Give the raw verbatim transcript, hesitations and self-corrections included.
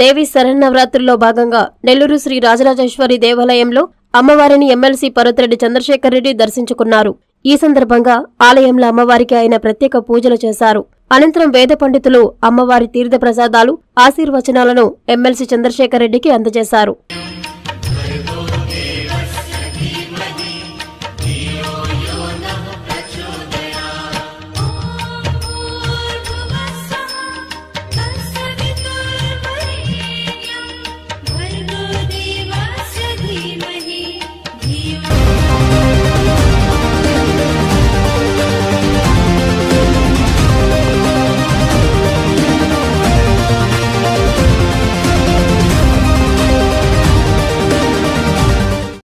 దేవి శరన్నవరాత్రుల్లో భాగంగా నెల్లూరు శ్రీ రాజరాజేశ్వరి దేవాలయంలో అమ్మవారిని ఎమ్మెల్సీ పర్వత రెడ్డి చంద్రశేఖర్ రెడ్డి దర్శించుకున్నారు. ఈ సందర్భంగా ఆలయంలో అమ్మవారికి ఆయన ప్రత్యేక పూజలు చేశారు. అనంతరం వేద పండితులు అమ్మవారి తీర్థ ప్రసాదాలు ఆశీర్వచనాలను ఎమ్మెల్సీ చంద్రశేఖర్ రెడ్డికి అందజేశారు.